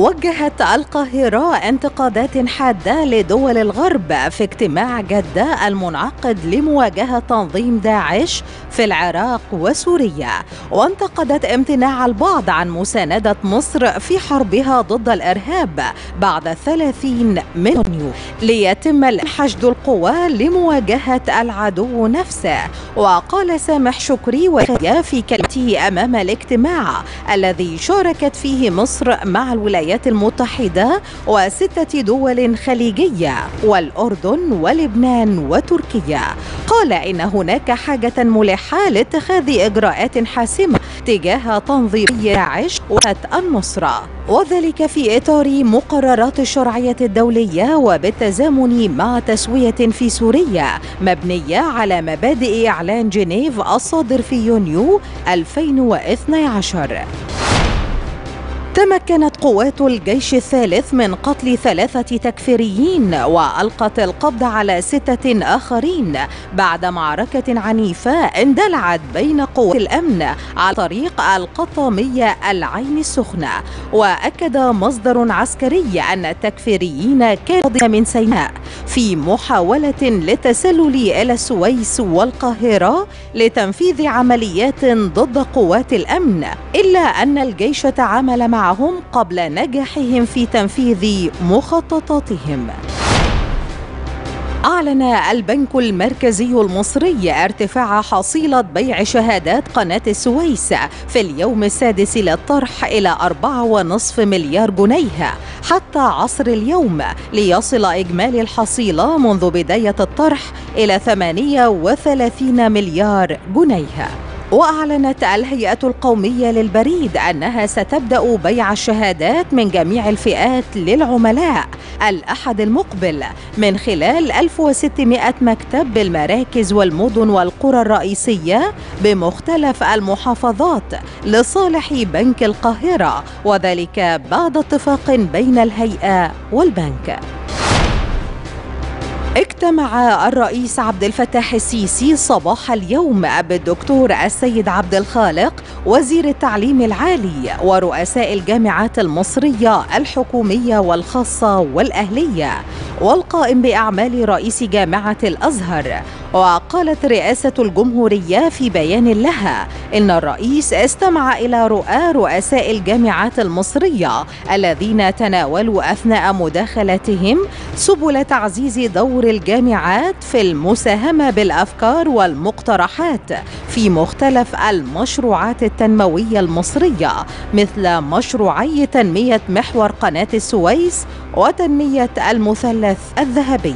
وجهت القاهرة انتقادات حادة لدول الغرب في اجتماع جدة المنعقد لمواجهة تنظيم داعش في العراق وسوريا، وانتقدت امتناع البعض عن مساندة مصر في حربها ضد الإرهاب بعد 30 يونيو ليتم حشد القوى لمواجهة العدو نفسه. وقال سامح شكري في كلمته أمام الاجتماع الذي شاركت فيه مصر مع الولايات المتحدة و6 دول خليجية والأردن ولبنان وتركيا، قال إن هناك حاجة ملحة لاتخاذ إجراءات حاسمة تجاه تنظيم داعش والنصرة، وذلك في إطار مقررات الشرعية الدولية وبالتزامن مع تسوية في سوريا مبنية على مبادئ إعلان جنيف الصادر في يونيو 2012. تمكنت قوات الجيش الثالث من قتل 3 تكفيريين وألقت القبض على 6 آخرين بعد معركة عنيفة اندلعت بين قوات الأمن على طريق القطامية العين السخنة. وأكد مصدر عسكري أن التكفيريين كانوا من سيناء في محاولة للتسلل إلى السويس والقاهرة لتنفيذ عمليات ضد قوات الأمن، إلا أن الجيش تعامل معهم قبل نجاحهم في تنفيذ مخططاتهم. أعلن البنك المركزي المصري ارتفاع حصيلة بيع شهادات قناة السويس في اليوم السادس للطرح إلى 4.5 مليار جنيه حتى عصر اليوم، ليصل إجمالي الحصيلة منذ بداية الطرح إلى 38 مليار جنيه. وأعلنت الهيئة القومية للبريد أنها ستبدأ بيع الشهادات من جميع الفئات للعملاء الأحد المقبل من خلال 1600 مكتب بالمراكز والمدن والقرى الرئيسية بمختلف المحافظات لصالح بنك القاهرة، وذلك بعد اتفاق بين الهيئة والبنك. اجتمع الرئيس عبد الفتاح السيسي صباح اليوم بالدكتور السيد عبد الخالق وزير التعليم العالي ورؤساء الجامعات المصرية الحكومية والخاصة والأهلية والقائم بأعمال رئيس جامعة الأزهر. وقالت رئاسة الجمهورية في بيان لها إن الرئيس استمع إلى رؤساء الجامعات المصرية الذين تناولوا أثناء مداخلتهم سبل تعزيز دور الجامعات في المساهمة بالأفكار والمقترحات في مختلف المشروعات التنموية المصرية مثل مشروعي تنمية محور قناة السويس وتنمية المثلث الذهبي.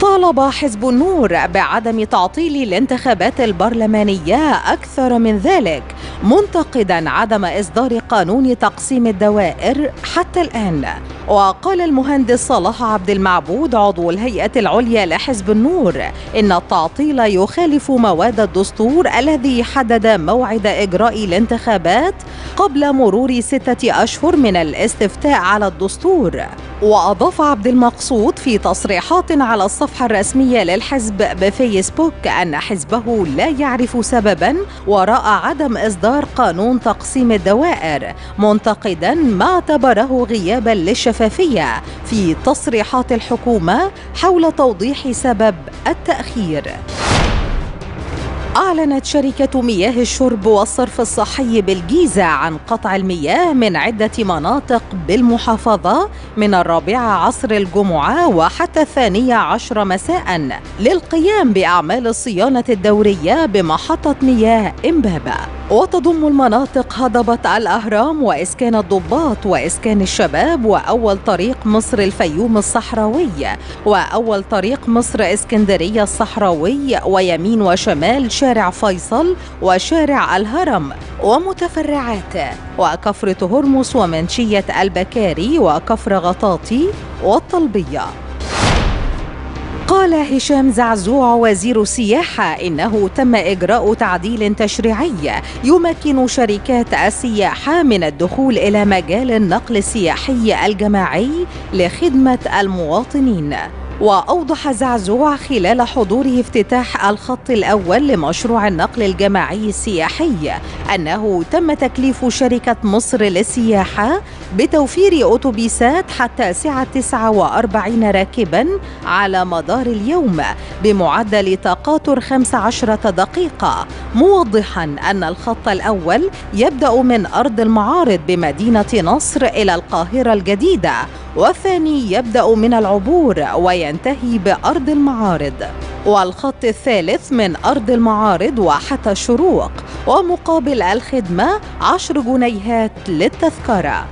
طالب حزب النور بعدم تعطيل الانتخابات البرلمانية أكثر من ذلك، منتقدا عدم إصدار قانون تقسيم الدوائر حتى الآن. وقال المهندس صلاح عبد المعبود عضو الهيئة العليا لحزب النور إن التعطيل يخالف مواد الدستور الذي حدد موعد إجراء الانتخابات قبل مرور 6 أشهر من الاستفتاء على الدستور. وأضاف عبد المقصود في تصريحات على الصفحة الرسمية للحزب بفيسبوك أن حزبه لا يعرف سببا وراء عدم إصدار قانون تقسيم الدوائر، منتقدا ما اعتبره غيابا للشفافية في تصريحات الحكومة حول توضيح سبب التأخير. أعلنت شركة مياه الشرب والصرف الصحي بالجيزة عن قطع المياه من عدة مناطق بالمحافظة من 4 عصر الجمعة وحتى 12 مساء للقيام بأعمال الصيانة الدورية بمحطة مياه إمبابة، وتضم المناطق هضبة الأهرام وإسكان الضباط وإسكان الشباب وأول طريق مصر الفيوم الصحراوي وأول طريق مصر اسكندرية الصحراوي ويمين وشمال شارع فيصل وشارع الهرم ومتفرعاته وكفرة هرمس ومنشية البكاري وكفر غطاطي والطلبية. قال هشام زعزوع وزير السياحة إنه تم إجراء تعديل تشريعي يمكن شركات السياحة من الدخول إلى مجال النقل السياحي الجماعي لخدمة المواطنين. وأوضح زعزوع خلال حضوره افتتاح الخط الأول لمشروع النقل الجماعي السياحي أنه تم تكليف شركة مصر للسياحة بتوفير أتوبيسات حتى سعة 49 راكبا على مدار اليوم بمعدل تقاطر 15 دقيقة، موضحا أن الخط الأول يبدأ من أرض المعارض بمدينة نصر إلى القاهرة الجديدة، والثاني يبدأ من العبور وينتهي بأرض المعارض، والخط الثالث من أرض المعارض وحتى الشروق، ومقابل الخدمة 10 جنيهات للتذكرة.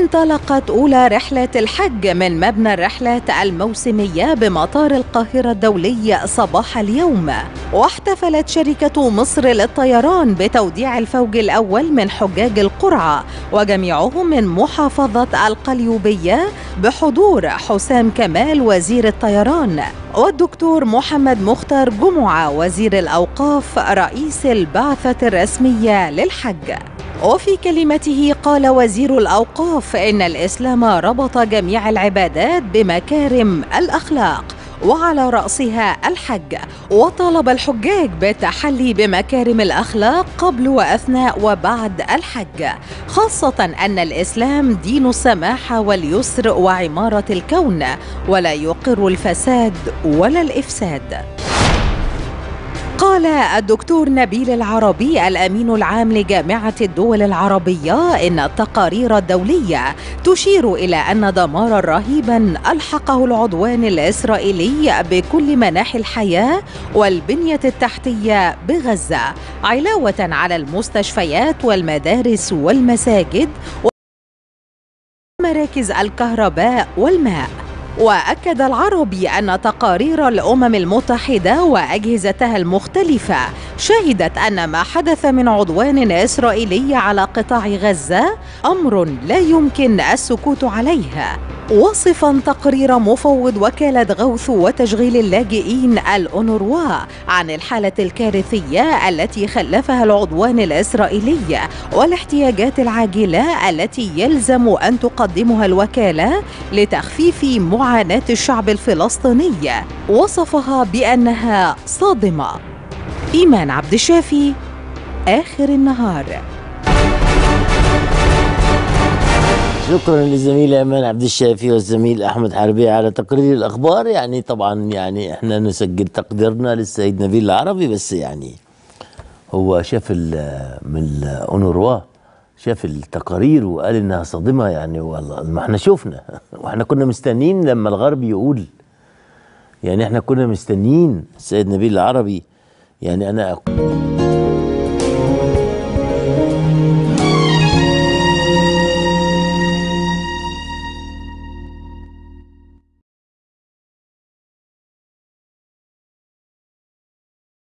انطلقت أولى رحلة الحج من مبنى الرحلات الموسمية بمطار القاهرة الدولي صباح اليوم، واحتفلت شركة مصر للطيران بتوديع الفوج الأول من حجاج القرعة وجميعهم من محافظة القليوبية بحضور حسام كمال وزير الطيران والدكتور محمد مختار جمعة وزير الأوقاف رئيس البعثة الرسمية للحج. وفي كلمته قال وزير الأوقاف إن الإسلام ربط جميع العبادات بمكارم الأخلاق وعلى رأسها الحج، وطالب الحجاج بالتحلي بمكارم الأخلاق قبل وأثناء وبعد الحج، خاصة أن الإسلام دين السماحة واليسر وعمارة الكون ولا يقر الفساد ولا الإفساد. قال الدكتور نبيل العربي الأمين العام لجامعة الدول العربية إن التقارير الدولية تشير إلى أن دمارا رهيبا ألحقه العدوان الإسرائيلي بكل مناحي الحياة والبنية التحتية بغزة، علاوة على المستشفيات والمدارس والمساجد ومراكز الكهرباء والماء. وأكد العربي أن تقارير الأمم المتحدة وأجهزتها المختلفة شهدت أن ما حدث من عدوان إسرائيلي على قطاع غزة أمر لا يمكن السكوت عليها، وصفا تقرير مفوض وكالة غوث وتشغيل اللاجئين الأونروا عن الحالة الكارثية التي خلفها العدوان الإسرائيلي والاحتياجات العاجلة التي يلزم أن تقدمها الوكالة لتخفيف معاناة الشعب الفلسطيني، وصفها بأنها صادمة. إيمان عبد الشافي، آخر النهار. شكرا للزميل إيمان عبد الشافي والزميل أحمد حربي على تقرير الأخبار. يعني طبعا يعني احنا نسجل تقديرنا للسيد نبيل العربي، بس يعني هو شاف من الأونروا شاف التقارير وقال إنها صادمة. يعني والله ما احنا شفنا واحنا كنا مستنيين لما الغرب يقول، يعني احنا كنا مستنيين السيد نبيل العربي. يعني أنا أقول